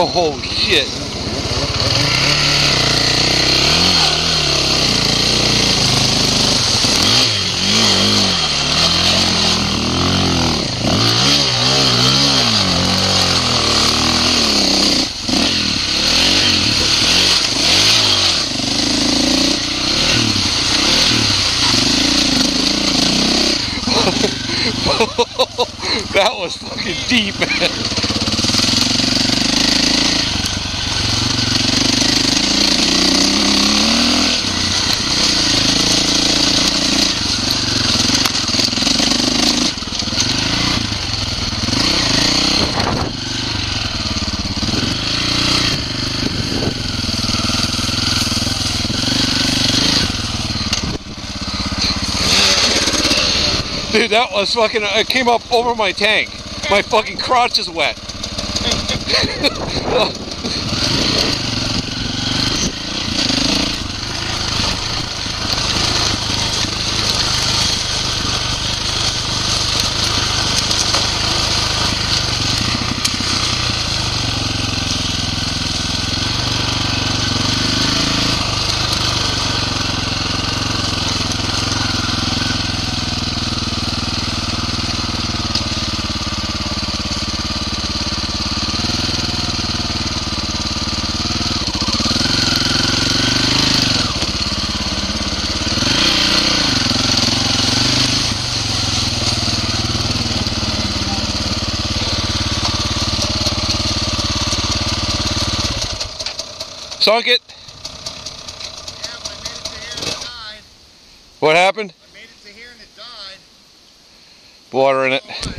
Oh shit. That was fucking deep, man. Dude, that was fucking, it came up over my tank. My fucking crotch is wet. Sunk it. Yep, I made it to here and it died. What happened? I made it to here and it died. Water in it.